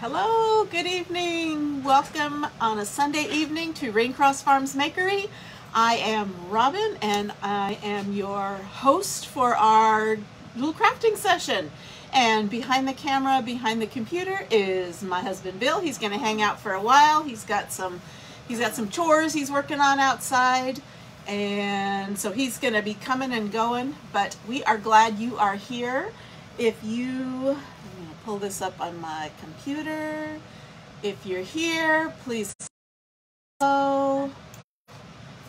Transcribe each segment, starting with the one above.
Hello, good evening. Welcome on a Sunday evening to Raincross Farms Makery. I am Robin and I am your host for our little crafting session. And behind the camera, behind the computer is my husband Bill. He's going to hang out for a while. He's got some chores he's working on outside. And so he's going to be coming and going, but we are glad you are here. Pull this up on my computer. If you're here, please hello.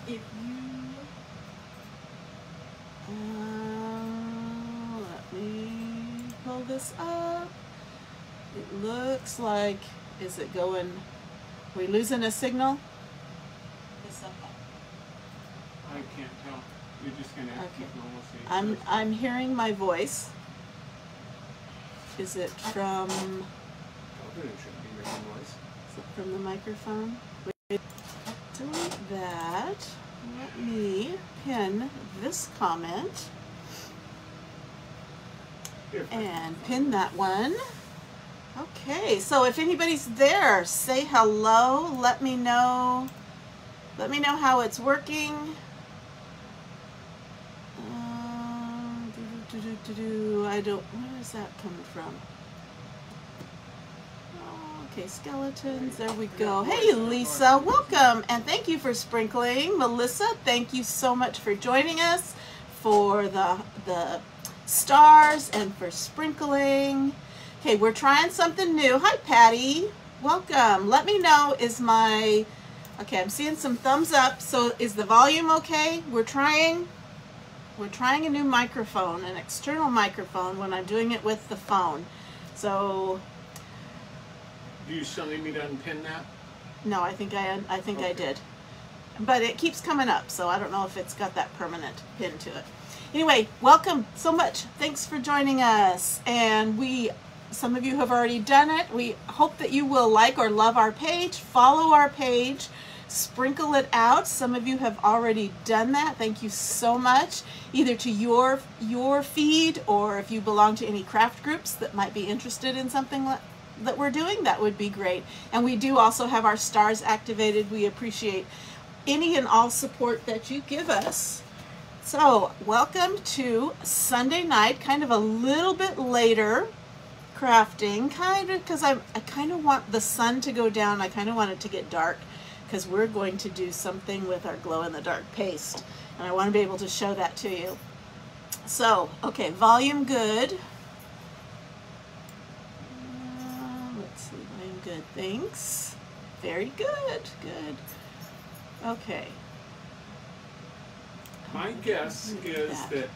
If you let me pull this up. It looks like is it going? We losing a signal? I can't tell. You're just gonna have to normal see. I'm hearing my voice. Is it from? Is it from the microphone? Wait, delete that. Let me pin this comment and pin that one. Okay, so if anybody's there, say hello. Let me know. Let me know how it's working. Where is that coming from? Oh, okay, skeletons, there we go. Hey Lisa, welcome, and thank you for sprinkling. Melissa, thank you so much for joining us, for the stars and for sprinkling. Okay, we're trying something new. Hi Patty, welcome. Let me know, okay, I'm seeing some thumbs up, so is the volume okay? We're trying a new microphone, an external microphone, when I'm doing it with the phone. So, do you still need me to unpin that? No, I think okay. I did. But it keeps coming up, so I don't know if it's got that permanent pin to it. Anyway, welcome so much. Thanks for joining us. And some of you have already done it. We hope that you will like or love our page, follow our page, sprinkle it out. Some of you have already done that. Thank you so much, either to your feed, or if you belong to any craft groups that might be interested in something that we're doing, that would be great. And we do also have our stars activated. We appreciate any and all support that you give us. So welcome to Sunday night, kind of a little bit later crafting, kind of, because I kind of want the sun to go down. I kind of want it to get dark, because we're going to do something with our glow-in-the-dark paste, and I want to be able to show that to you. So, okay, volume good. Let's see, volume good, thanks. Very good, good. Okay. My guess is that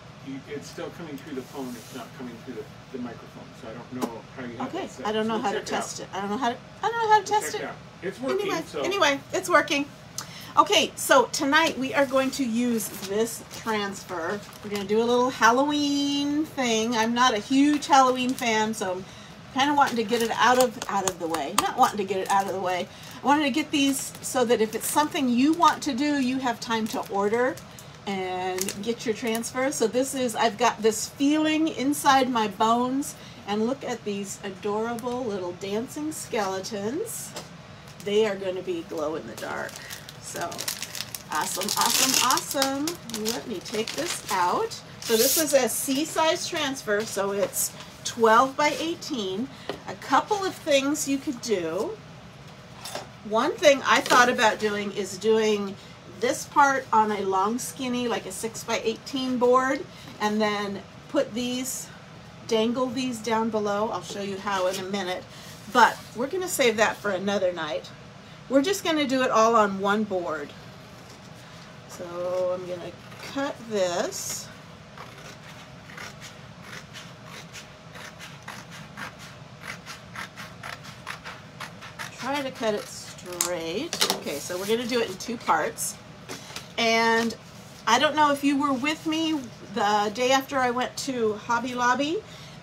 it's still coming through the phone, it's not coming through the microphone, so I don't know how you have it set. Okay, I don't know how to test it. I don't know how to test it. It's working. Anyway, it's working. Okay, so tonight we are going to use this transfer. We're going to do a little Halloween thing. I'm not a huge Halloween fan, so I'm kind of wanting to get it out of the way. Not wanting to get it out of the way. I wanted to get these so that if it's something you want to do, you have time to order and get your transfer. So this is, I've got this feeling inside my bones, and look at these adorable little dancing skeletons. They are going to be glow in the dark. So awesome, awesome, awesome. Let me take this out. So this is a C-size transfer, so it's 12 by 18. A couple of things you could do. One thing I thought about doing is doing this part on a long skinny, like a 6 by 18 board, and then put these, dangle these down below. I'll show you how in a minute. But we're going to save that for another night. We're just going to do it all on one board. So I'm going to cut this. Try to cut it straight. Okay, so we're going to do it in two parts. And I don't know if you were with me the day after I went to Hobby Lobby.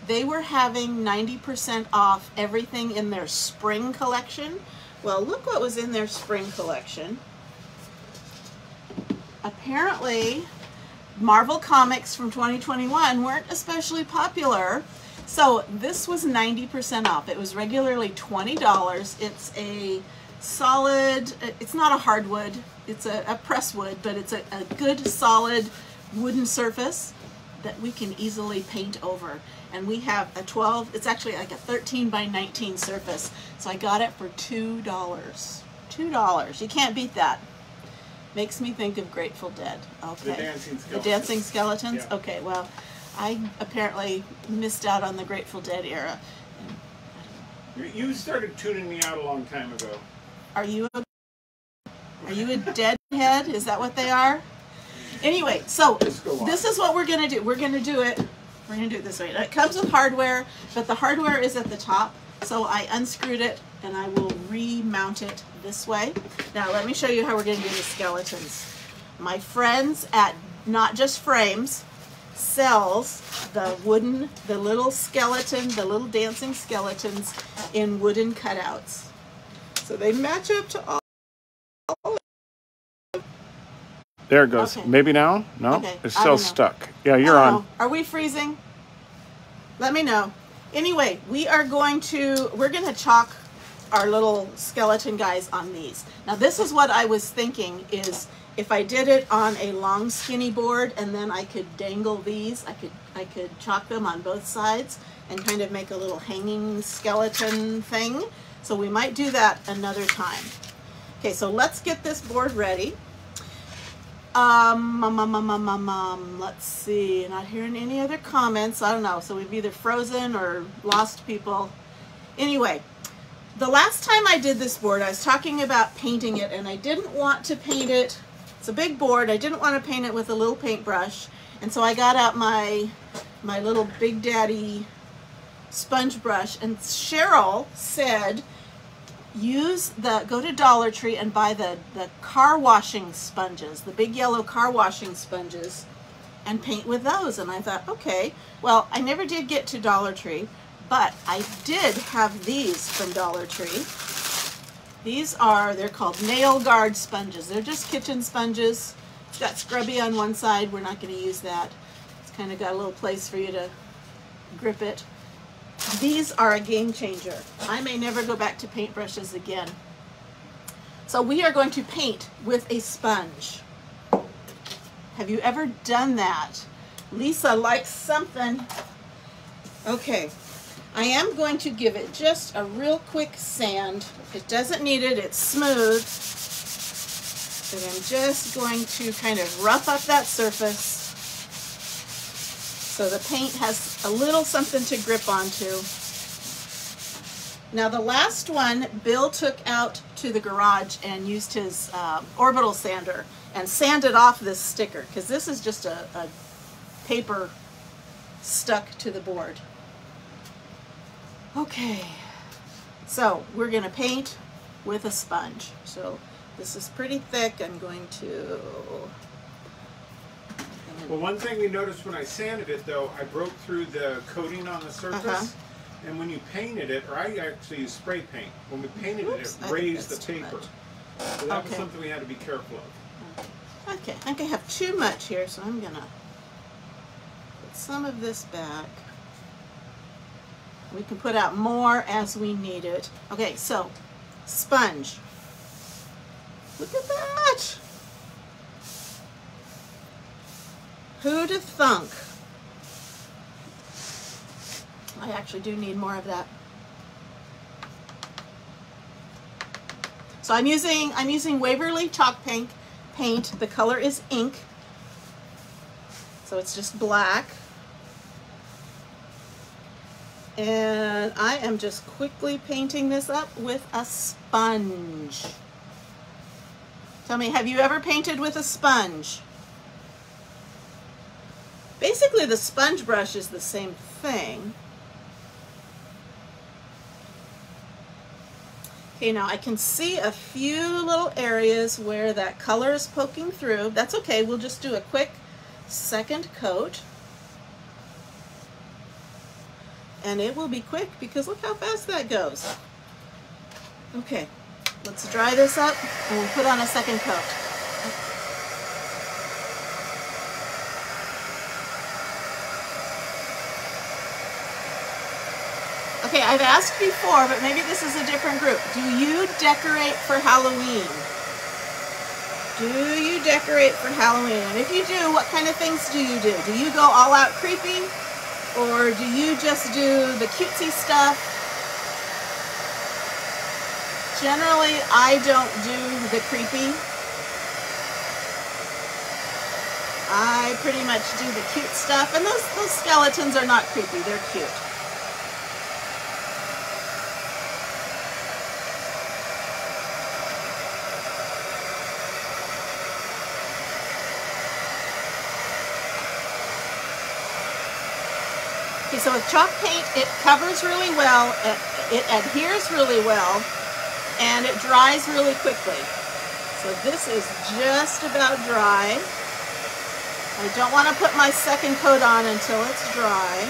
They were having 90% off everything in their spring collection. Well, look what was in their spring collection. Apparently, Marvel Comics from 2021 weren't especially popular, So this was 90% off. It was regularly $20. It's a solid, it's not a hardwood, it's a press wood, but it's a good solid wooden surface that we can easily paint over. And we have a 12, it's actually like a 13 by 19 surface. So I got it for $2. $2, you can't beat that. Makes me think of Grateful Dead. Okay. The dancing skeletons. The dancing skeletons? Yeah. Okay, well, I apparently missed out on the Grateful Dead era. You started tuning me out a long time ago. Are you a deadhead? Is that what they are? Anyway, so this is what we're going to do. We're going to do it this way. It comes with hardware, but the hardware is at the top. So I unscrewed it and I will remount it this way. Now let me show you how we're going to do the skeletons. My friends at Not Just Frames sells the little skeleton, the little dancing skeletons in wooden cutouts. So they match up to all. There it goes. Okay. Maybe now? No, okay. It's still stuck. Yeah, you're on. Are we freezing? Let me know. Anyway, we're going to chalk our little skeleton guys on these. Now this is what I was thinking is if I did it on a long skinny board and then I could dangle these, I could chalk them on both sides and kind of make a little hanging skeleton thing. So we might do that another time. Okay, so let's get this board ready. Let's see, not hearing any other comments. I don't know, so we've either frozen or lost people. Anyway, the last time I did this board, I was talking about painting it, and I didn't want to paint it. It's a big board. I didn't want to paint it with a little paintbrush, and so I got out my little Big Daddy sponge brush, and Cheryl said, go to Dollar Tree and buy the car washing sponges, the big yellow car washing sponges, and paint with those. And I thought, okay, well, I never did get to Dollar Tree, but I did have these from Dollar Tree. They're called nail guard sponges. They're just kitchen sponges. It's got scrubby on one side. We're not going to use that. It's kind of got a little place for you to grip it. These are a game changer. I may never go back to paintbrushes again. So we are going to paint with a sponge. Have you ever done that? Lisa likes something. Okay, I am going to give it just a real quick sand. It doesn't need it, it's smooth. But I'm just going to kind of rough up that surface. So the paint has a little something to grip onto. Now the last one, Bill took out to the garage and used his orbital sander and sanded off this sticker, because this is just a paper stuck to the board. Okay, so we're going to paint with a sponge. So this is pretty thick. I'm going to... Well, one thing we noticed when I sanded it, though, I broke through the coating on the surface, and when you painted it, or I actually used spray paint, when we painted it raised the paper. So that was something we had to be careful of. Okay, I think I have too much here, so I'm going to put some of this back. We can put out more as we need it. Okay, so, sponge. Look at that! Who'd have thunk? I actually do need more of that. So I'm using Waverly chalk paint. The color is ink. So it's just black. And I am just quickly painting this up with a sponge. Tell me, have you ever painted with a sponge? Basically, the sponge brush is the same thing. Okay, now I can see a few little areas where that color is poking through. That's okay, we'll just do a quick second coat. And it will be quick because look how fast that goes. Okay, let's dry this up and we'll put on a second coat. Okay, I've asked before, but maybe this is a different group. Do you decorate for Halloween? Do you decorate for Halloween? And if you do, what kind of things do you do? Do you go all out creepy? Or do you just do the cutesy stuff? Generally, I don't do the creepy. I pretty much do the cute stuff. And those skeletons are not creepy, they're cute. Okay, so with chalk paint, it covers really well, it adheres really well, and it dries really quickly. So this is just about dry. I don't want to put my second coat on until it's dry.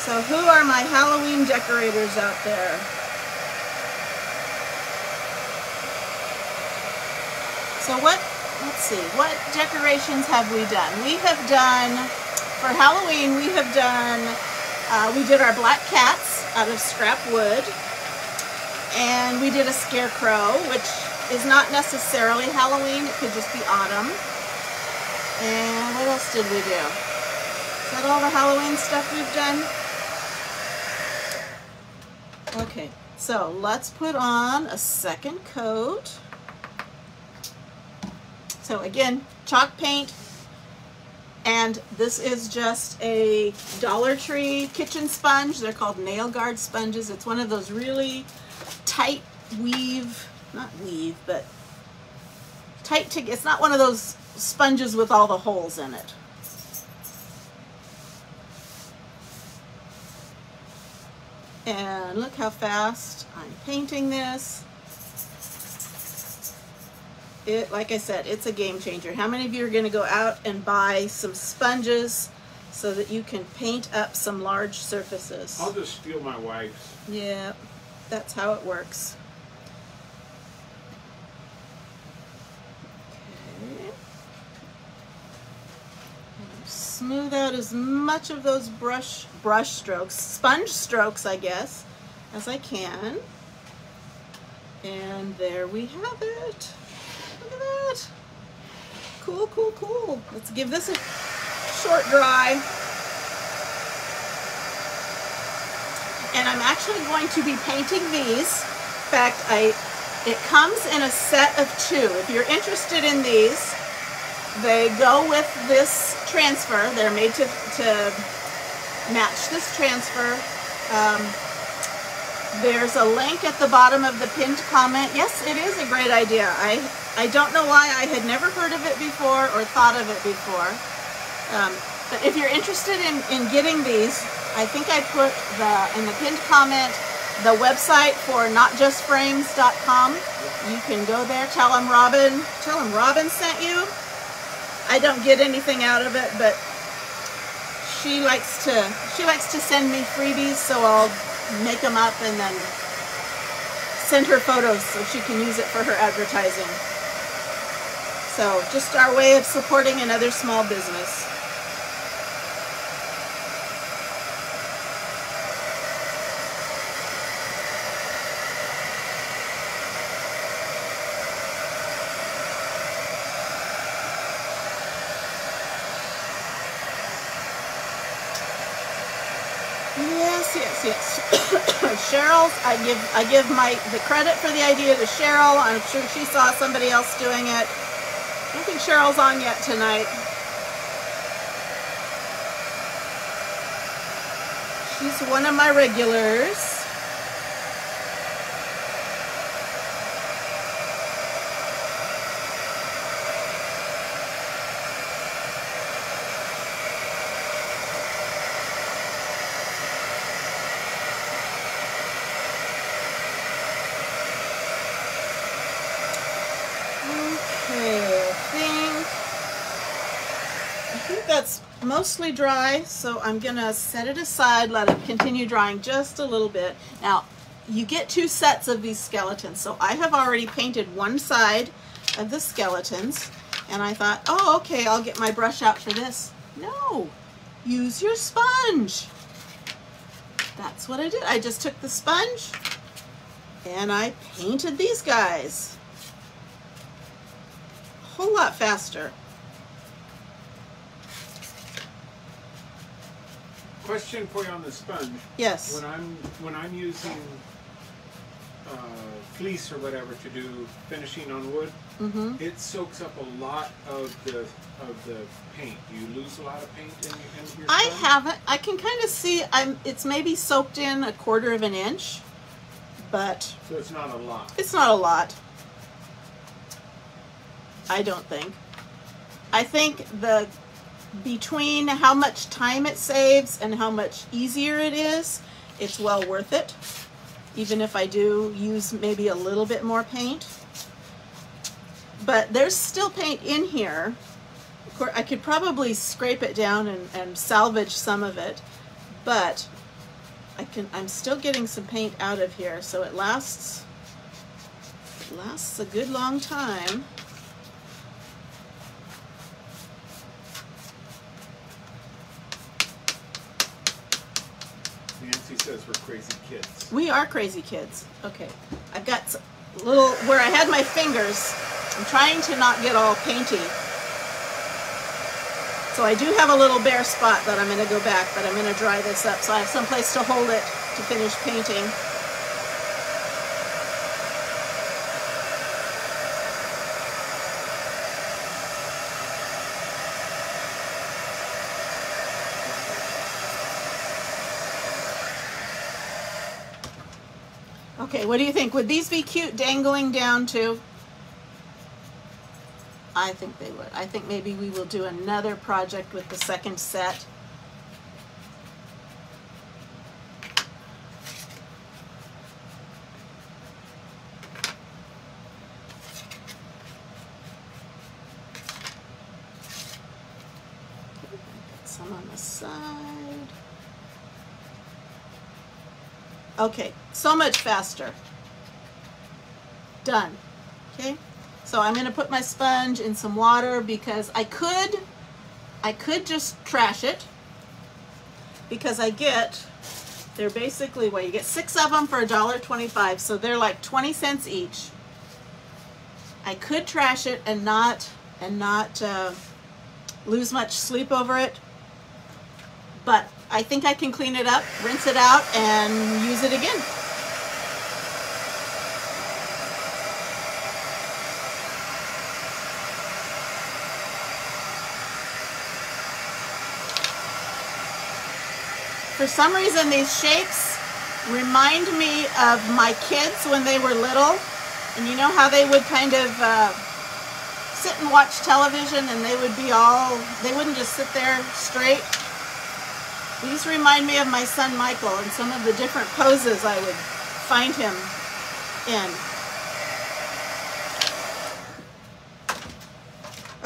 So who are my Halloween decorators out there? So what, let's see, what decorations have we done? We have done, for Halloween, we have done, we did our black cats out of scrap wood. And we did a scarecrow, which is not necessarily Halloween. It could just be autumn. And what else did we do? Is that all the Halloween stuff we've done? Okay, so let's put on a second coat. So again, chalk paint. And this is just a Dollar Tree kitchen sponge. They're called nail guard sponges. It's one of those really tight weave, not weave, but tight to, it's not one of those sponges with all the holes in it. And look how fast I'm painting this. It, like I said, it's a game changer. How many of you are going to go out and buy some sponges so that you can paint up some large surfaces? I'll just steal my wife's. Yeah. That's how it works. Okay. Smooth out as much of those brush strokes, sponge strokes, I guess, as I can. And there we have it. Look at that. Cool, cool, cool. Let's give this a short dry. And I'm actually going to be painting these. In fact, it comes in a set of two. If you're interested in these, they go with this transfer. They're made to match this transfer. There's a link at the bottom of the pinned comment. Yes, it is a great idea. I don't know why I had never heard of it before or thought of it before. But if you're interested in getting these, I think I put in the pinned comment the website for notjustframes.com. You can go there. Tell them Robin sent you. I don't get anything out of it, but she likes to send me freebies, so I'll make them up and then send her photos so she can use it for her advertising. So just our way of supporting another small business. Yes. Cheryl's, I give the credit for the idea to Cheryl. I'm sure she saw somebody else doing it. I don't think Cheryl's on yet tonight. She's one of my regulars. Mostly dry, so I'm gonna set it aside, let it continue drying just a little bit. Now you get two sets of these skeletons, so I have already painted one side of the skeletons, And I thought, oh, okay, I'll get my brush out for this. No, use your sponge. That's what I did. I just took the sponge and I painted these guys a whole lot faster. Question for you on the sponge. Yes. When I'm using fleece or whatever to do finishing on wood, mm-hmm. it soaks up a lot of the paint. Do you lose a lot of paint in your sponge? I haven't. I can kind of see. It's maybe soaked in 1/4 of an inch, but so it's not a lot. It's not a lot. I don't think. I think the. Between how much time it saves and how much easier it is, it's well worth it, even if I do use maybe a little bit more paint. But there's still paint in here. Of course, I could probably scrape it down and salvage some of it, but I'm still getting some paint out of here, so it lasts a good long time. Nancy says we're crazy kids. We are crazy kids. Okay. I've got a little, where I had my fingers, I'm trying to not get all painty. So I do have a little bare spot that I'm going to go back, but I'm going to dry this up so I have some place to hold it to finish painting. Okay, what do you think? Would these be cute dangling down too? I think they would. I think maybe we will do another project with the second set. Okay, got some on the side. Okay, so much faster. Done. Okay, so I'm going to put my sponge in some water because I could just trash it, because they're basically, well, you get 6 of them for $1.25, so they're like 20 cents each. I could trash it and not lose much sleep over it, but I think I can clean it up, rinse it out, and use it again. For some reason, these shapes remind me of my kids when they were little. And you know how they would kind of sit and watch television, and they would be all, they wouldn't just sit there straight. These remind me of my son Michael and some of the different poses I would find him in.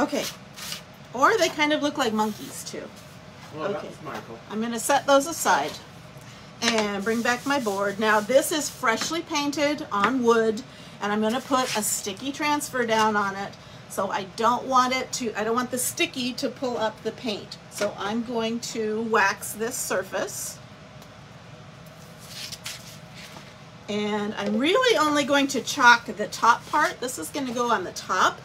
Okay. Or they kind of look like monkeys too. Well, okay. That's Michael. I'm going to set those aside and bring back my board. Now this is freshly painted on wood, and I'm going to put a sticky transfer down on it. So I don't want the sticky to pull up the paint. So I'm going to wax this surface. And I'm really only going to chalk the top part. This is going to go on the top.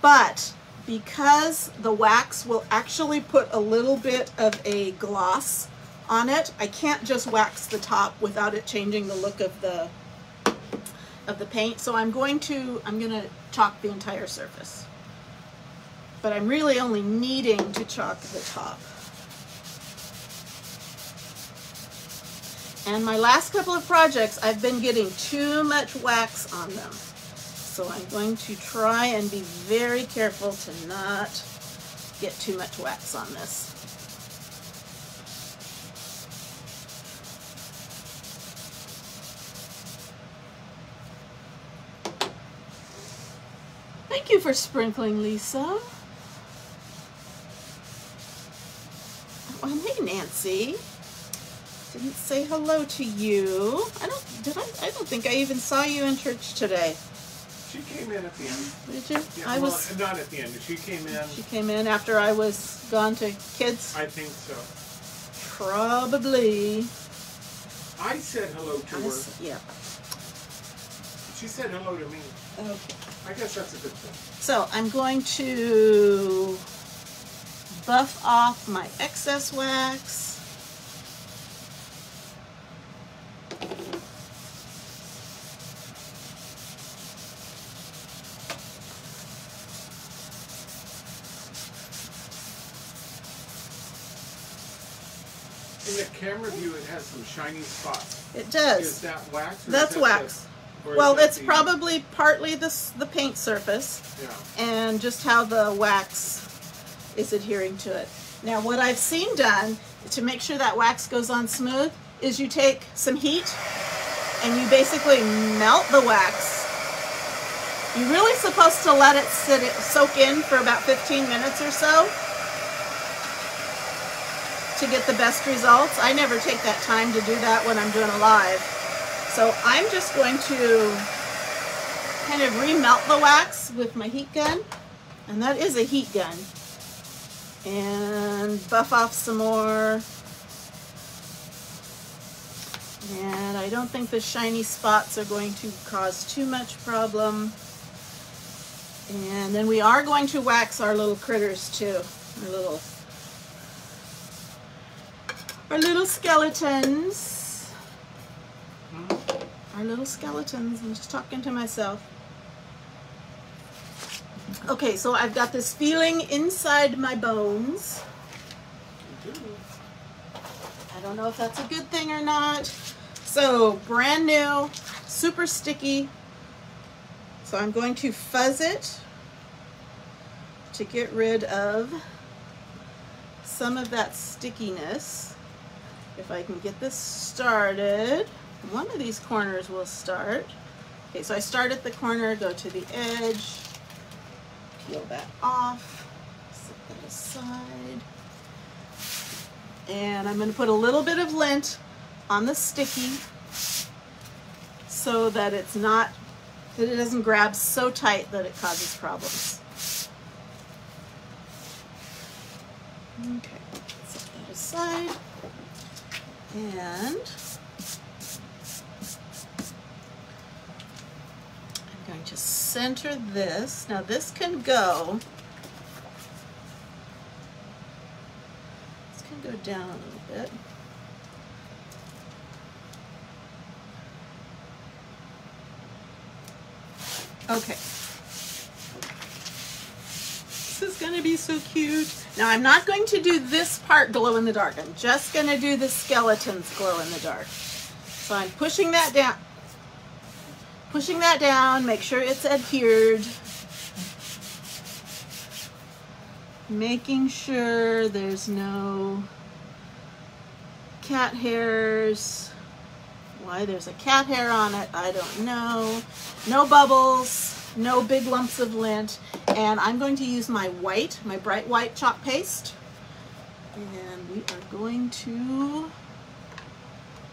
But because the wax will actually put a little bit of a gloss on it, I can't just wax the top without it changing the look of the paint. So I'm going to chalk the entire surface, but I'm really only needing to chalk the top. And my last couple of projects, I've been getting too much wax on them, so I'm going to try and be very careful to not get too much wax on this. Thank you for sprinkling, Lisa. Oh, hey, Nancy. Didn't say hello to you. I don't think I even saw you in church today. She came in at the end. Did you? Yeah, I was not at the end. She came in. She came in after I was gone to kids. I think so. Probably. I said hello to her. Yeah. She said hello to me. Okay. I guess that's a good thing. So I'm going to buff off my excess wax. In the camera view, it has some shiny spots. It does. Is that wax? That's wax. Well, it's probably partly the paint surface, yeah, and just how the wax is adhering to it. Now, what I've seen done to make sure that wax goes on smooth is you take some heat and you basically melt the wax. You're really supposed to let it soak in for about 15 minutes or so to get the best results. I never take that time to do that when I'm doing a live. So I'm just going to kind of remelt the wax with my heat gun, and that is a heat gun, and buff off some more. And I don't think the shiny spots are going to cause too much problem. And then we are going to wax our little critters too, our little skeletons. Our little skeletons. I'm just talking to myself. Okay, so I've got this feeling inside my bones. I don't know if that's a good thing or not. So brand new, super sticky. So I'm going to fuzz it to get rid of some of that stickiness. If I can get this started. One of these corners will start. Okay, so I start at the corner, go to the edge, peel that off, set that aside. And I'm gonna put a little bit of lint on the sticky so that it's not, that it doesn't grab so tight that it causes problems. Okay, set that aside. And going to center this. Now this can go. This can go down a little bit. Okay. This is going to be so cute. Now I'm not going to do this part glow in the dark. I'm just going to do the skeletons glow in the dark. So I'm pushing that down. Pushing that down, make sure it's adhered. Making sure there's no cat hairs. Why there's a cat hair on it, I don't know. No bubbles, no big lumps of lint. And I'm going to use my white, my bright white chalk paste. And we are going to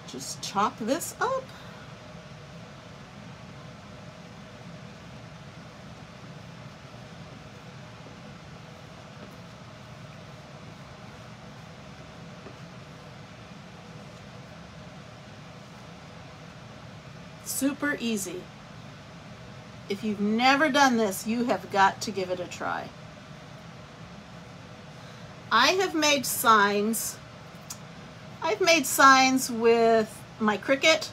just chalk this up. Super easy. If you've never done this, you have got to give it a try. I have made signs. I've made signs with my Cricut,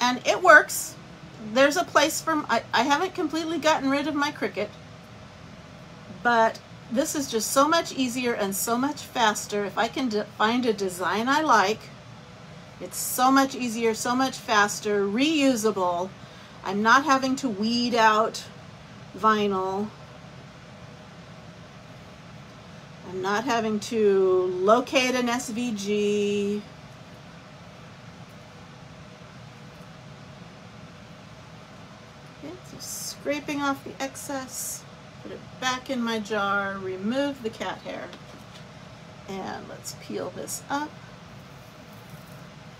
and it works. There's a place for, I haven't completely gotten rid of my Cricut, but this is just so much easier and so much faster. If I can find a design I like, it's so much easier, so much faster, reusable. I'm not having to weed out vinyl. I'm not having to locate an SVG. Okay, so scraping off the excess, put it back in my jar, remove the cat hair, and let's peel this up.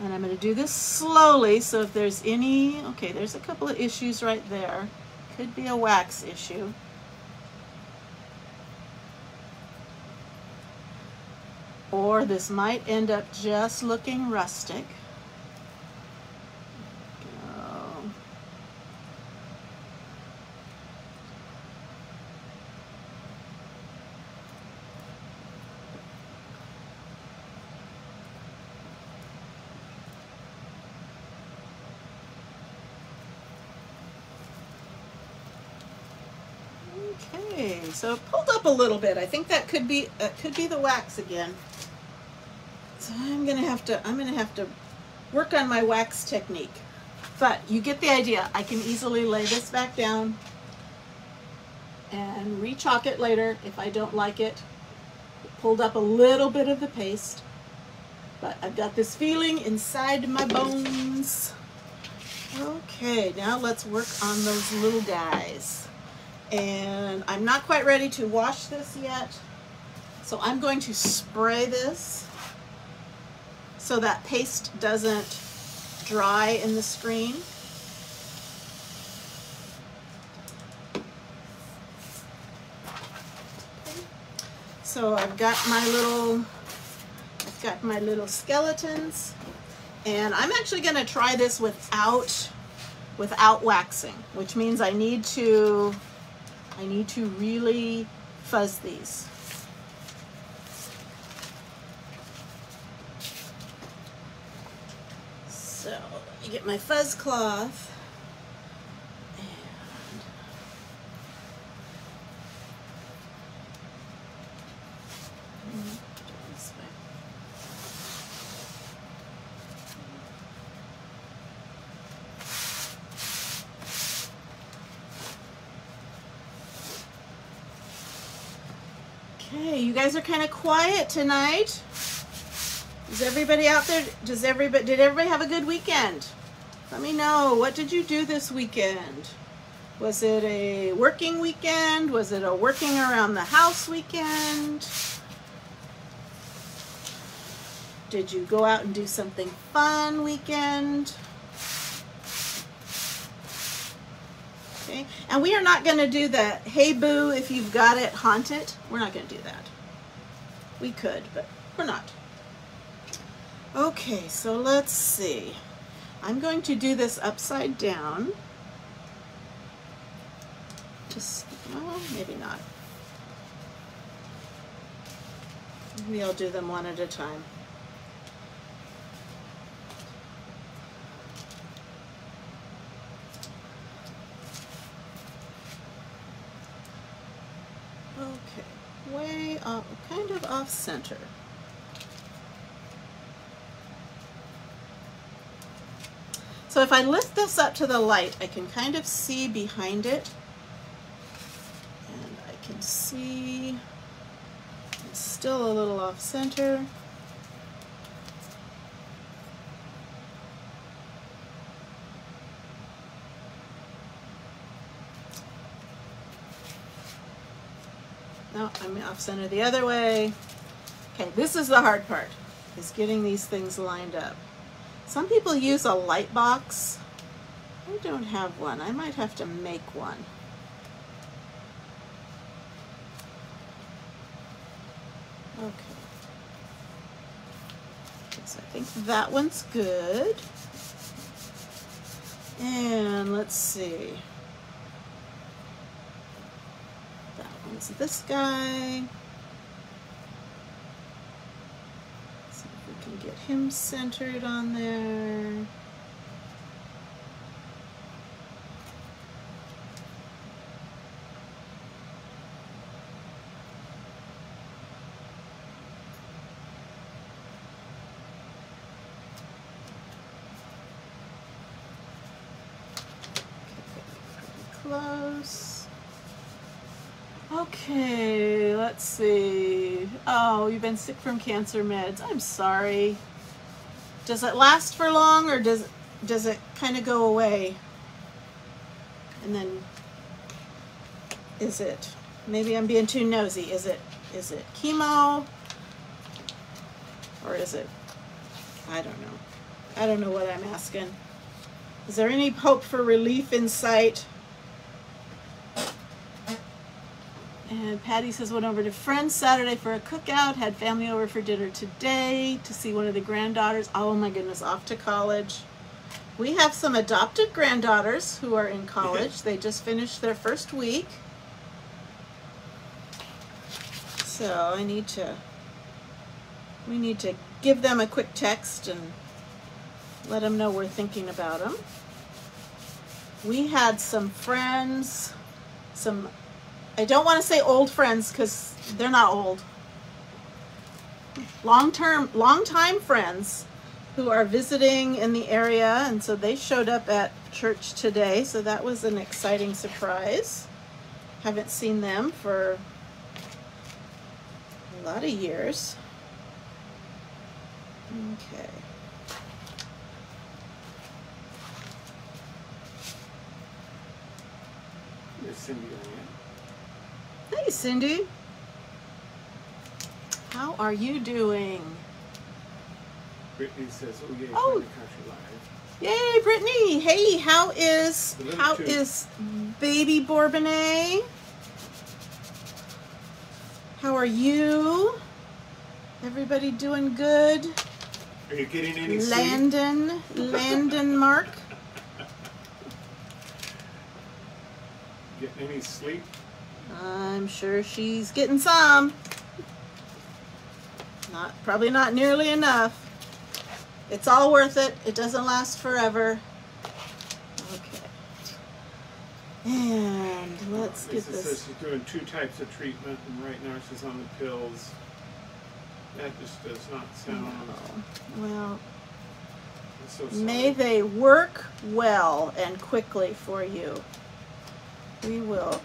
And I'm going to do this slowly, so if there's any, okay, there's a couple of issues right there. Could be a wax issue. Or this might end up just looking rustic. Okay, so it pulled up a little bit. I think that could be the wax again. So I'm gonna have to work on my wax technique. But you get the idea. I can easily lay this back down and re-chalk it later if I don't like it. It pulled up a little bit of the paste, but I've got this feeling inside my bones. Okay, now let's work on those little guys. And I'm not quite ready to wash this yet, so I'm going to spray this so that paste doesn't dry in the screen. Okay. So I've got my little skeletons, and I'm actually going to try this without waxing, which means I need to really fuzz these. So let me get my fuzz cloth. And I'm gonna do it this way. Okay, you guys are kind of quiet tonight. Is everybody out there? Did everybody have a good weekend? Let me know. What did you do this weekend? Was it a working weekend? Was it a working around the house weekend? Did you go out and do something fun weekend? Okay. And we are not going to do the "Hey boo, if you've got it, haunt it." We're not going to do that. We could, but we're not. Okay, so let's see. I'm going to do this upside down. Just, well, maybe not. Maybe I'll do them one at a time. Okay, way off, kind of off center. So if I lift this up to the light, I can kind of see behind it, and I can see it's still a little off center. No, I'm off center the other way. Okay, this is the hard part, is getting these things lined up. Some people use a light box. I don't have one. I might have to make one. Okay. So I think that one's good. And let's see. So this guy, see if we can get him centered on there. Okay, pretty close. Okay, let's see. Oh, you've been sick from cancer meds. I'm sorry. Does it last for long, or does it kind of go away? And then is it, maybe I'm being too nosy, is it chemo? Or is it, I don't know. I don't know what I'm asking. Is there any hope for relief in sight? And Patty says, went over to friends Saturday for a cookout, had family over for dinner today to see one of the granddaughters. Oh my goodness, off to college. We have some adopted granddaughters who are in college. They just finished their first week. So I need to, we need to give them a quick text and let them know we're thinking about them. We had some friends, some, I don't want to say old friends because they're not old. Long-time friends who are visiting in the area, and so they showed up at church today, so that was an exciting surprise. Haven't seen them for a lot of years. Okay. There's Cindy on here. Hey, Cindy. How are you doing? Brittany says, "Oh yeah, oh. Country live." Yay, Brittany! Hey, how is baby Bourbonnais? How are you? Everybody doing good? Are you getting any sleep? Landon Mark. Getting any sleep? I'm sure she's getting some. Probably not nearly enough. It's all worth it. It doesn't last forever. Okay. And let's get this. Lisa says she's doing 2 types of treatment, and right now she's on the pills. That just does not sound. No. Well, so may they work well and quickly for you. We will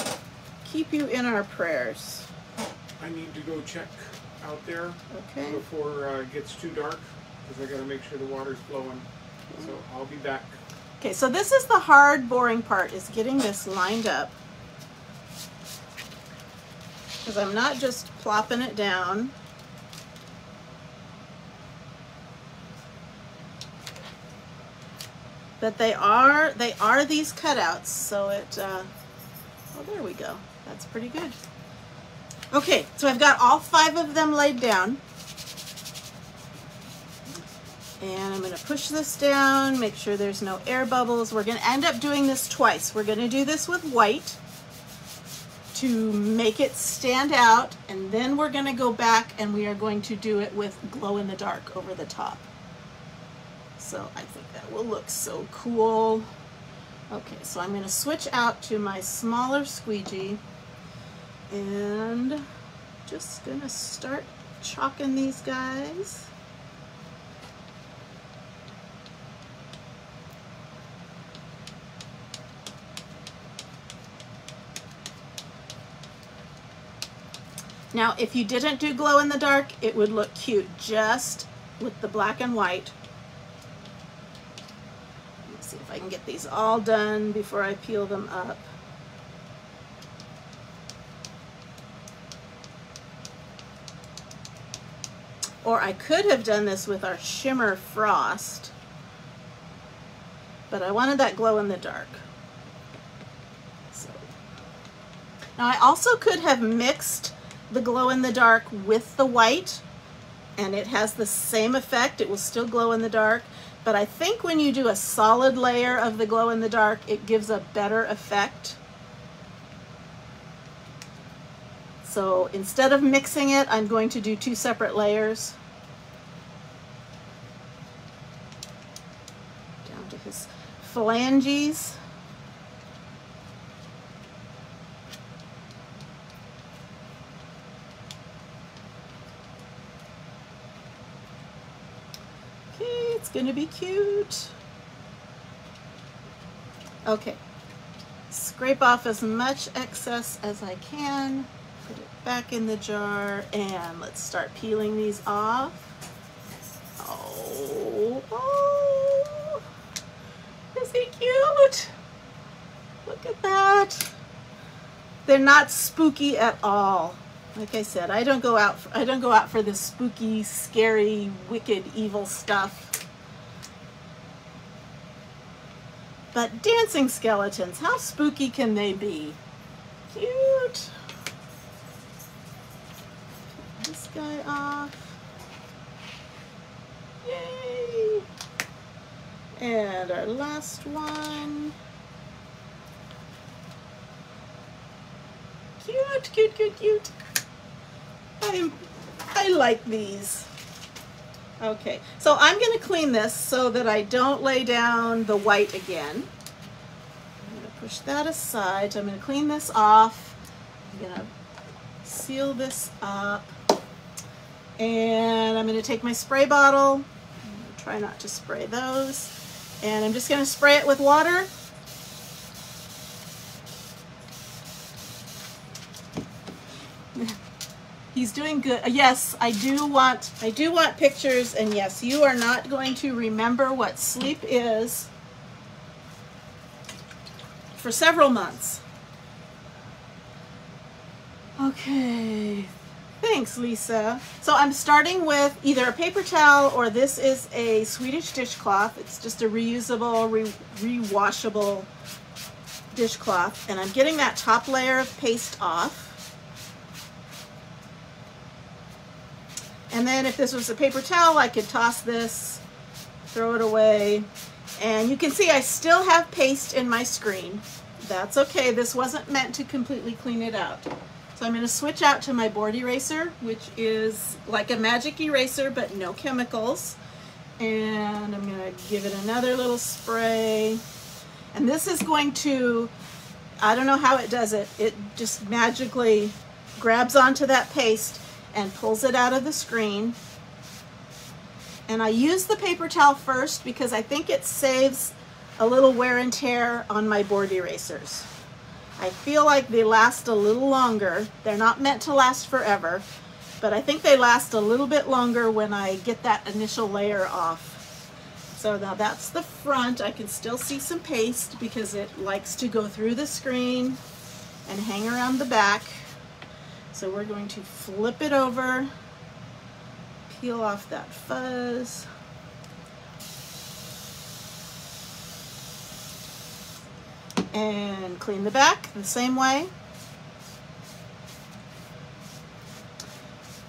keep you in our prayers. I need to go check out there before it gets too dark, because I got to make sure the water's flowing. So I'll be back. Okay, so this is the hard, boring part, is getting this lined up. Because I'm not just plopping it down. But they are these cutouts, so it, oh, there we go. That's pretty good. Okay, so I've got all 5 of them laid down. And I'm gonna push this down, make sure there's no air bubbles. We're gonna end up doing this twice. We're gonna do this with white to make it stand out, and then we're gonna go back and we are going to do it with glow in the dark over the top. So I think that will look so cool. Okay, so I'm gonna switch out to my smaller squeegee and just gonna start chalking these guys. Now, if you didn't do glow in the dark, it would look cute just with the black and white. See if I can get these all done before I peel them up. Or I could have done this with our shimmer frost, but I wanted that glow in the dark. So. Now I also could have mixed the glow in the dark with the white, and it has the same effect. It will still glow in the dark. But I think when you do a solid layer of the glow in the dark, it gives a better effect. So instead of mixing it, I'm going to do 2 separate layers. Down to his phalanges. Gonna be cute. Okay, scrape off as much excess as I can, put it back in the jar, and let's start peeling these off. Oh, is he cute? Look at that. They're not spooky at all. Like I said, I don't go out for this spooky, scary, wicked, evil stuff. But dancing skeletons, how spooky can they be? Cute. go off. Yay! And our last one. Cute, cute, cute, cute. I like these. Okay, so I'm going to clean this so that I don't lay down the white again. I'm going to push that aside. I'm going to clean this off. I'm going to seal this up. And I'm going to take my spray bottle. Try not to spray those. And I'm just going to spray it with water. He's doing good. Yes, I do want pictures, and yes, you are not going to remember what sleep is for several months. Okay. Thanks, Lisa. So I'm starting with either a paper towel, or this is a Swedish dishcloth. It's just a reusable, rewashable dishcloth, and I'm getting that top layer of paste off. And then if this was a paper towel, I could toss this, throw it away. And you can see I still have paste in my screen. That's okay, this wasn't meant to completely clean it out. So I'm gonna switch out to my board eraser, which is like a magic eraser, but no chemicals. And I'm gonna give it another little spray. And this is going to, I don't know how it does it, it just magically grabs onto that paste and pulls it out of the screen. And I use the paper towel first because I think it saves a little wear and tear on my board erasers. I feel like they last a little longer. They're not meant to last forever, but I think they last a little bit longer when I get that initial layer off. So now that's the front. I can still see some paste because it likes to go through the screen and hang around the back. So we're going to flip it over, peel off that fuzz. And clean the back the same way.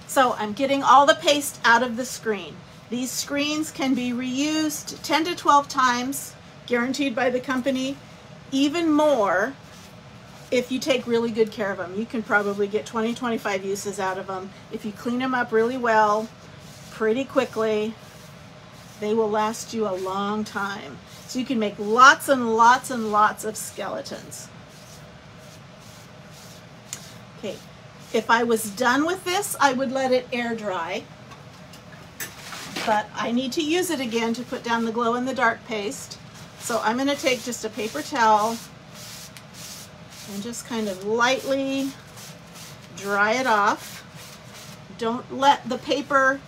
So I'm getting all the paste out of the screen. These screens can be reused 10 to 12 times, guaranteed by the company, even more. If you take really good care of them, you can probably get 20, 25 uses out of them. If you clean them up really well, pretty quickly, they will last you a long time. So you can make lots and lots and lots of skeletons. Okay, if I was done with this, I would let it air dry. But I need to use it again to put down the glow in the dark paste. So I'm going to take just a paper towel and just kind of lightly dry it off. Don't let the paper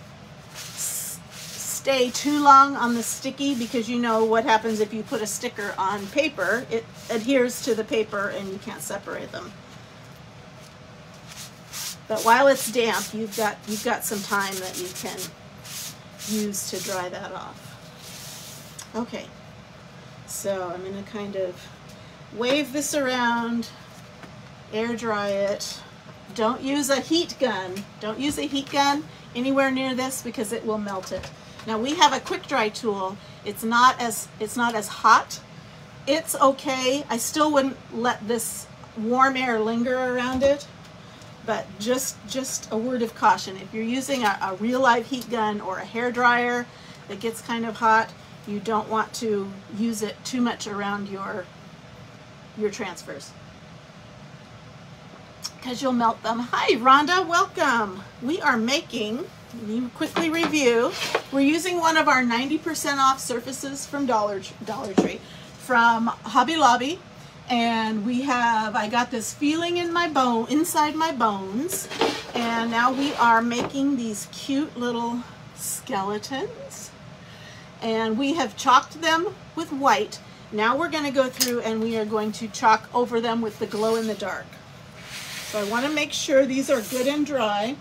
stay too long on the sticky, because you know what happens if you put a sticker on paper. It adheres to the paper and you can't separate them. But while it's damp, you've got some time that you can use to dry that off. Okay, so I'm gonna kind of wave this around, air dry it. Don't use a heat gun. Don't use a heat gun anywhere near this because it will melt it. Now we have a quick dry tool. It's not as hot. It's okay. I still wouldn't let this warm air linger around it, but just a word of caution. If you're using a real live heat gun or a hair dryer that gets kind of hot, you don't want to use it too much around your transfers, because you'll melt them. Hi, Rhonda, welcome. We are making, let me quickly review, we're using one of our 90% off surfaces from Dollar Tree, from Hobby Lobby, and we have, I got this feeling in my bone, inside my bones, and now we are making these cute little skeletons, and we have chalked them with white. Now we're going to go through and we are going to chalk over them with the glow in the dark. So I want to make sure these are good and dry.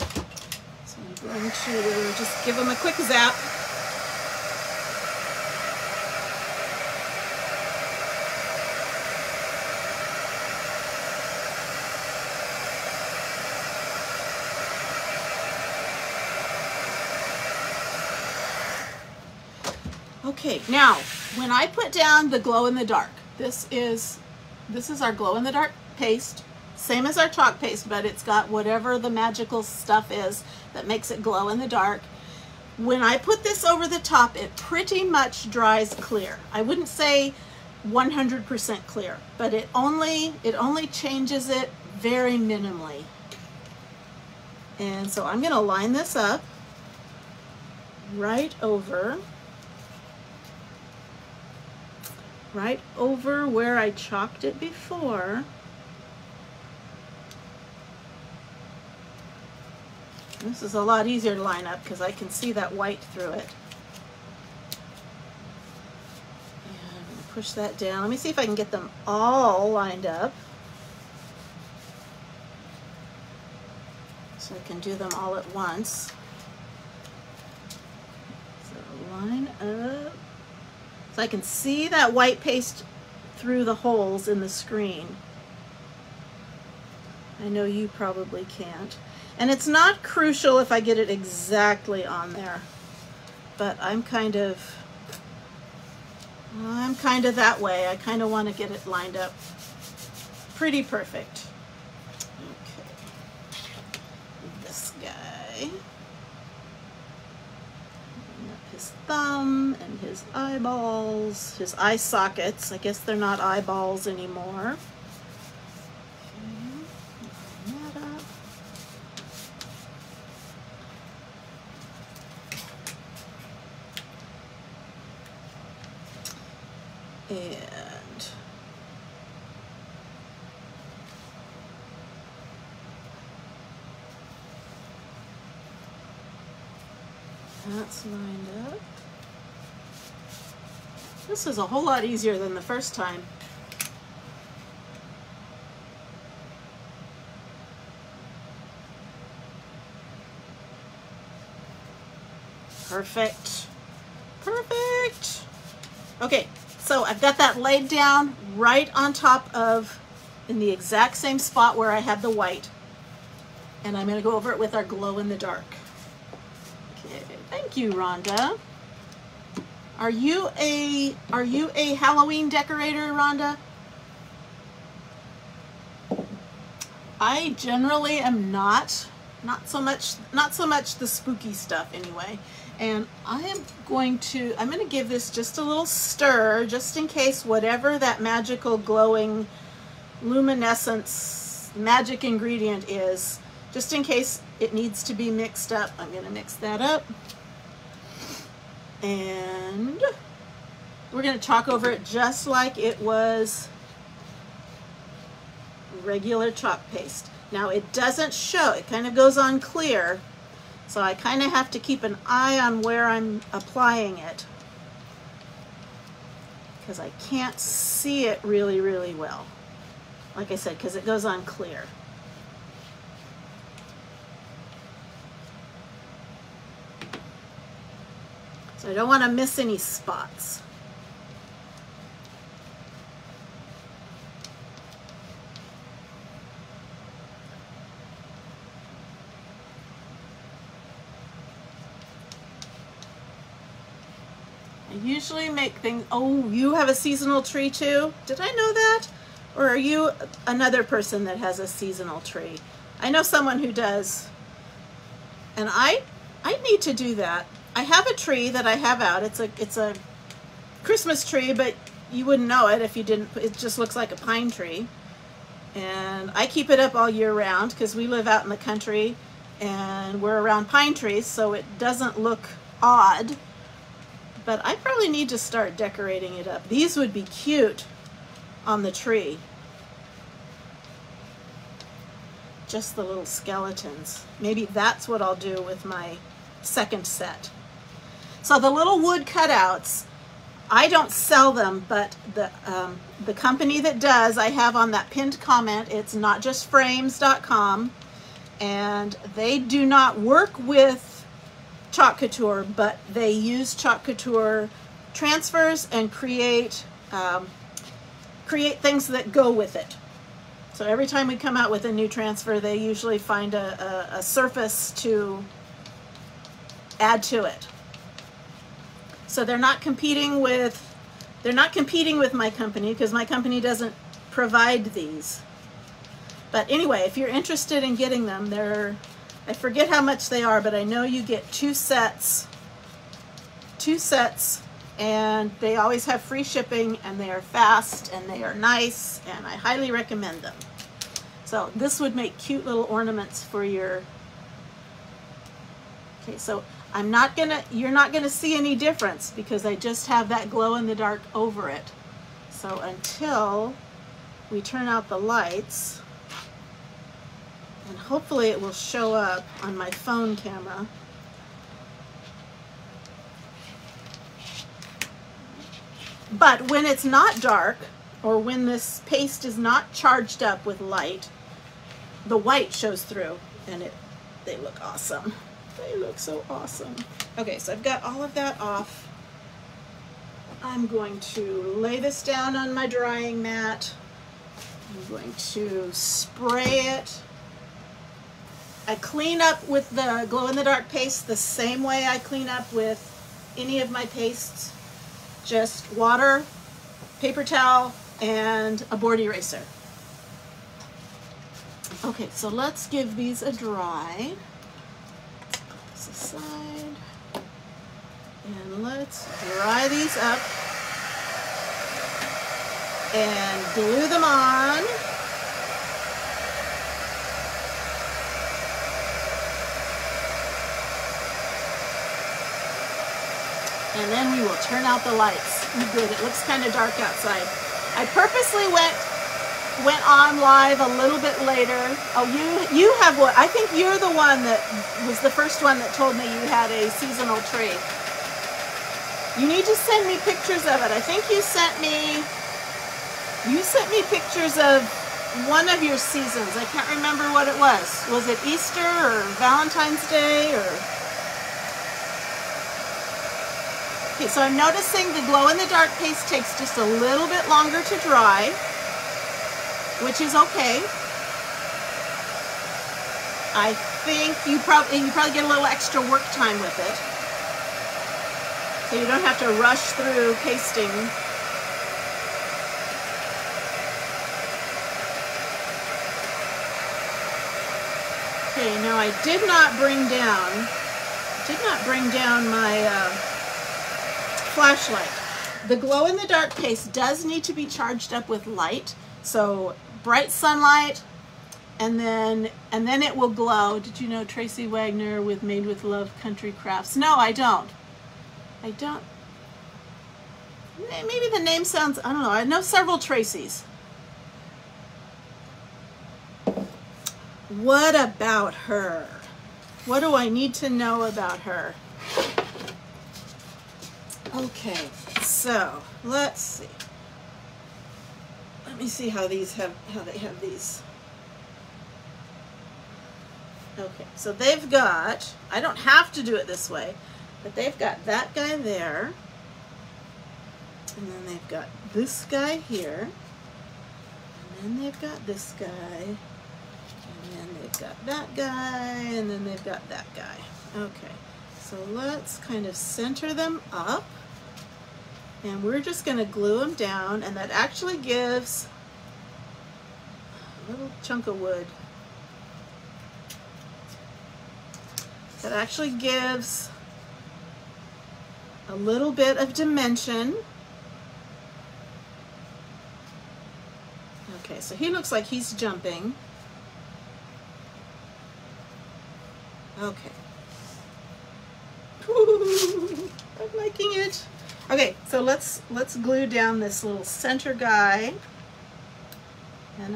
So I'm going to just give them a quick zap. Okay, now when I put down the glow in the dark, this is our glow in the dark paste, same as our chalk paste, but it's got whatever the magical stuff is that makes it glow in the dark. When I put this over the top, it pretty much dries clear. I wouldn't say 100% clear, but it only changes it very minimally. And so I'm going to line this up right over where I chalked it before. This is a lot easier to line up because I can see that white through it. And I'm going to push that down. Let me see if I can get them all lined up, so I can do them all at once. So line up. So I can see that white paste through the holes in the screen. I know you probably can't. And it's not crucial if I get it exactly on there, but I'm kind of that way. I kind of want to get it lined up pretty perfect. Okay, this guy, his thumb and his eyeballs, his eye sockets. I guess they're not eyeballs anymore. And that's lined up. This is a whole lot easier than the first time. Perfect. Perfect. Okay. So I've got that laid down right on top of, in the exact same spot where I had the white. And I'm going to go over it with our glow in the dark. Okay, thank you, Rhonda. Are you a Halloween decorator, Rhonda? I generally am not. Not so much the spooky stuff anyway. And I'm going to give this just a little stir, just in case whatever that magical glowing luminescence magic ingredient is, just in case it needs to be mixed up. I'm going to mix that up. And we're going to chalk over it just like it was regular chalk paste. Now it doesn't show, it kind of goes on clear. So I kind of have to keep an eye on where I'm applying it, because I can't see it really, really well. Like I said, because it goes on clear. So I don't want to miss any spots. Usually make things. Oh, you have a seasonal tree too? Did I know that? Or are you another person that has a seasonal tree? I know someone who does. And I need to do that. I have a tree that I have out. It's a Christmas tree, but you wouldn't know it if you didn't. It just looks like a pine tree. And I keep it up all year round because we live out in the country and we're around pine trees, so it doesn't look odd. But I probably need to start decorating it up. These would be cute on the tree. Just the little skeletons. Maybe that's what I'll do with my second set. So the little wood cutouts, I don't sell them, but the company that does, I have on that pinned comment, it's notjustframes.com, and they do not work with Chalk Couture, but they use Chalk Couture transfers and create things that go with it. So every time we come out with a new transfer, they usually find a surface to add to it. So they're not competing with my company, because my company doesn't provide these. But anyway, if you're interested in getting them, they're, I forget how much they are, but I know you get two sets, and they always have free shipping, and they are fast, and they are nice, and I highly recommend them. So this would make cute little ornaments for your, okay, so I'm not gonna, you're not gonna see any difference because I just have that glow in the dark over it. So until we turn out the lights, and hopefully it will show up on my phone camera. But when it's not dark, or when this paste is not charged up with light, the white shows through, and they look awesome. They look so awesome. Okay, so I've got all of that off. I'm going to lay this down on my drying mat. I'm going to spray it. I clean up with the glow-in-the-dark paste the same way I clean up with any of my pastes. Just water, paper towel, and a board eraser. Okay, so let's give these a dry. This aside, and let's dry these up and glue them on. And then we will turn out the lights. Good, it looks kind of dark outside. I purposely went on live a little bit later. Oh, you have one. I think you're the one that was the first one that told me you had a seasonal tree. You need to send me pictures of it. I think you sent me pictures of one of your seasons. I can't remember what it was. Was it Easter or Valentine's Day or? Okay, so I'm noticing the glow-in-the-dark paste takes just a little bit longer to dry, which is okay. I think you probably get a little extra work time with it, so you don't have to rush through pasting. Okay, now I did not bring down my flashlight. The glow-in-the-dark paste does need to be charged up with light, so bright sunlight, and then it will glow. Did you know Tracy Wagner with Made With Love Country Crafts? No, I don't. I don't. Maybe the name sounds, I don't know. I know several Tracys. What about her? What do I need to know about her? Okay, so let's see. Let me see how they have these. Okay, so they've got, I don't have to do it this way, but they've got that guy there, and then they've got this guy here, and then they've got this guy, and then they've got that guy, and then they've got that guy. Okay, so let's kind of center them up. And we're just going to glue them down, and that actually gives a little chunk of wood. That actually gives a little bit of dimension. Okay, so he looks like he's jumping. Okay. Ooh, I'm liking it. Okay, so let's glue down this little center guy, and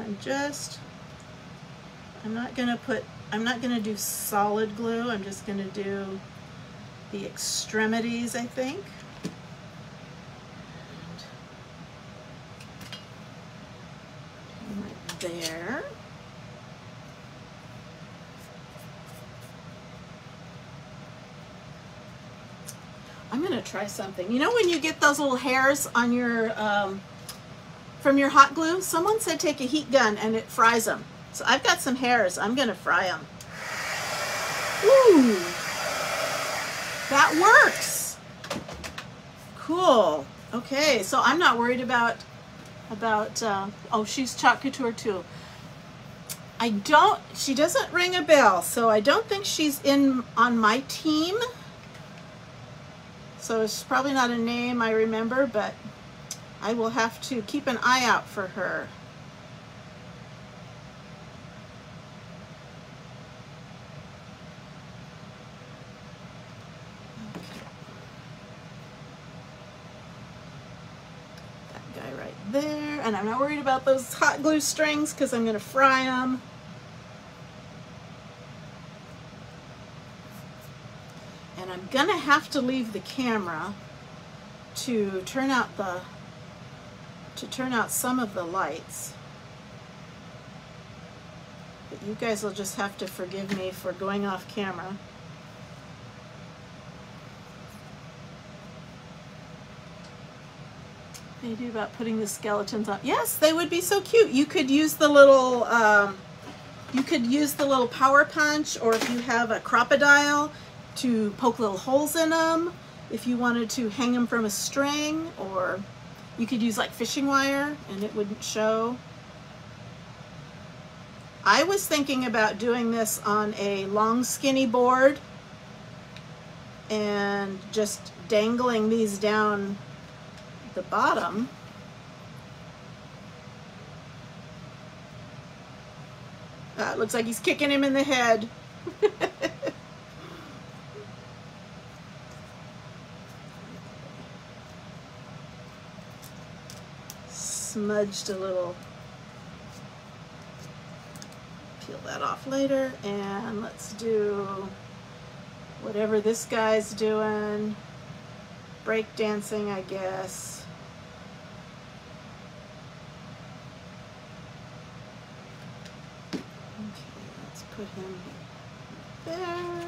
I'm not gonna do solid glue. I'm just gonna do the extremities, I think. And right there. I'm gonna try something. You know when you get those little hairs on your, from your hot glue? Someone said take a heat gun and it fries them. So I've got some hairs, I'm gonna fry them. Ooh, that works. Cool. Okay, so I'm not worried about oh, she's Chalk Couture too. She doesn't ring a bell, so I don't think she's in on my team. So it's probably not a name I remember, but I will have to keep an eye out for her. There, and I'm not worried about those hot glue strings because I'm going to fry them. And I'm going to have to leave the camera to turn out some of the lights. But you guys will just have to forgive me for going off camera. They do about putting the skeletons on. Yes, they would be so cute. You could use the little, power punch, or if you have a crocodile, to poke little holes in them. If you wanted to hang them from a string, or you could use like fishing wire, and it wouldn't show. I was thinking about doing this on a long skinny board and just dangling these down the bottom. It looks like he's kicking him in the head. Smudged a little. Peel that off later, and let's do whatever this guy's doing. Break dancing, I guess. Put him there.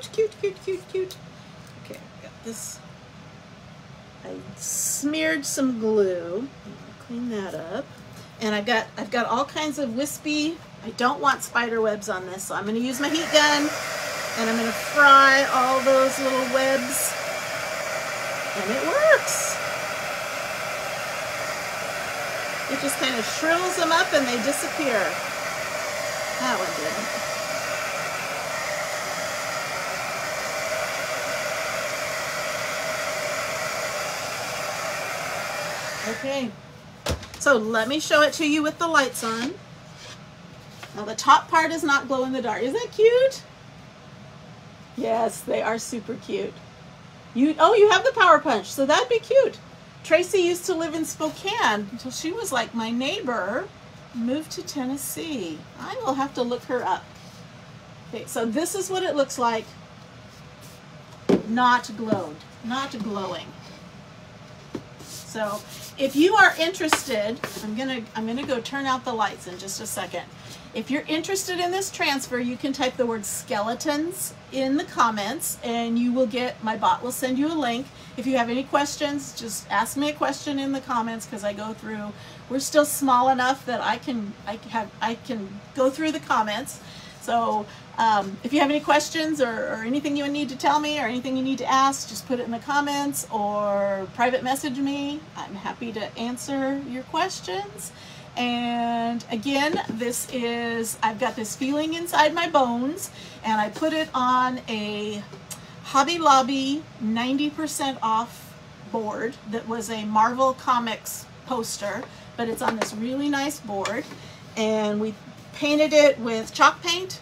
Cute, cute, cute, cute, cute. Okay, I got this. I smeared some glue. Clean that up. And I've got all kinds of wispy. I don't want spider webs on this, so I'm going to use my heat gun, and I'm going to fry all those little webs. And it works. It just kind of shrills them up and they disappear. That one didn't. Okay, so let me show it to you with the lights on. Now the top part is not glow in the dark. Isn't that cute? Yes, they are super cute. You have the power punch, so that'd be cute. Tracy used to live in Spokane until she was like my neighbor, moved to Tennessee. I will have to look her up. Okay, so this is what it looks like, not glowed, not glowing. So if you are interested, I'm gonna go turn out the lights in just a second. If you're interested in this transfer, you can type the word skeletons in the comments and you will get, my bot will send you a link. If you have any questions, just ask me a question in the comments, because I go through, we're still small enough that I can go through the comments. So if you have any questions or anything you need to tell me or anything you need to ask, just put it in the comments or private message me. I'm happy to answer your questions. And again, this is, I've got this feeling inside my bones, and I put it on a Hobby Lobby 90% off board that was a Marvel Comics poster, but it's on this really nice board, and we painted it with chalk paint,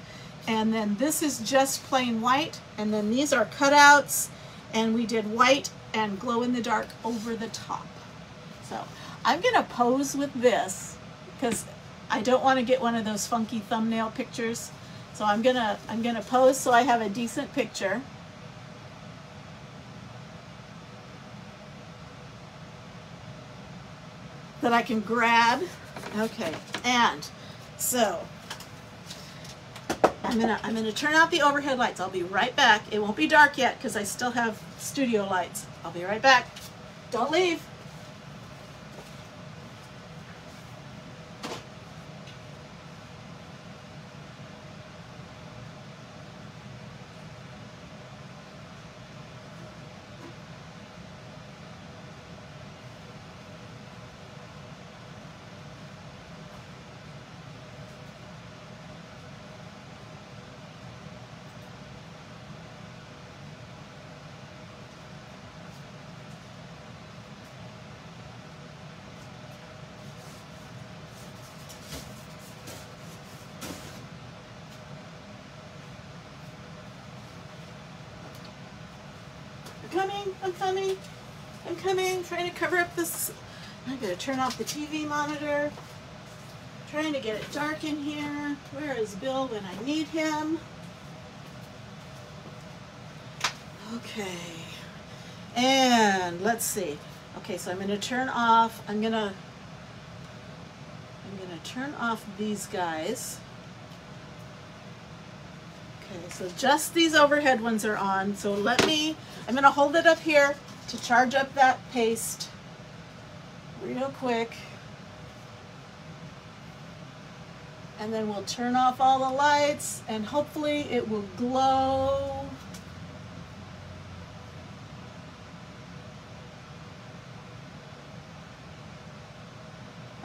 and then this is just plain white, and then these are cutouts, and we did white and glow in the dark over the top. So I'm gonna pose with this, because I don't want to get one of those funky thumbnail pictures. So I'm gonna pose so I have a decent picture. That I can grab. Okay, and so I'm gonna turn out the overhead lights. I'll be right back. It won't be dark yet because I still have studio lights. I'll be right back. Don't leave. coming, I'm coming, I'm coming. Trying to cover up this. I'm going to turn off the TV monitor. Trying to get it dark in here. Where is Bill when I need him? Okay. And let's see. Okay, so I'm going to turn off. I'm going to turn off these guys. Okay, so just these overhead ones are on. So let me, I'm going to hold it up here to charge up that paste real quick. And then we'll turn off all the lights and hopefully it will glow.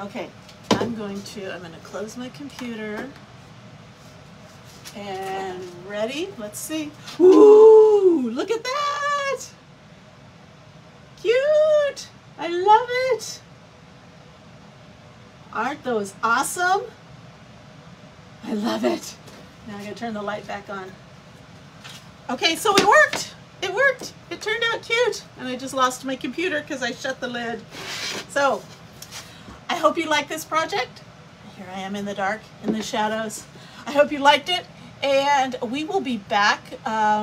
Okay, I'm going to close my computer. And ready? Let's see. Ooh, look at that! Cute! I love it! Aren't those awesome? I love it. Now I'm going to turn the light back on. Okay, so it worked. It worked. It turned out cute. And I just lost my computer because I shut the lid. So, I hope you like this project. Here I am in the dark, in the shadows. I hope you liked it. And we will be back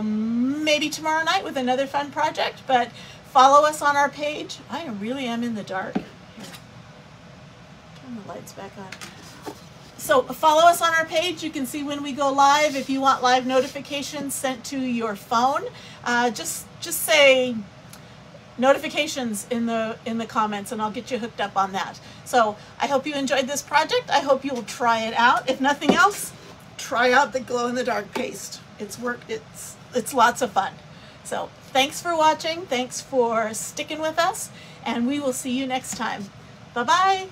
maybe tomorrow night with another fun project. But follow us on our page. I really am in the dark. Here. Turn the lights back on. So follow us on our page. You can see when we go live. If you want live notifications sent to your phone, just say notifications in the comments and I'll get you hooked up on that. So I hope you enjoyed this project. I hope you'll try it out. If nothing else, try out the glow-in-the-dark paste. It's work. It's lots of fun. So thanks for watching. Thanks for sticking with us. And we will see you next time. Bye-bye.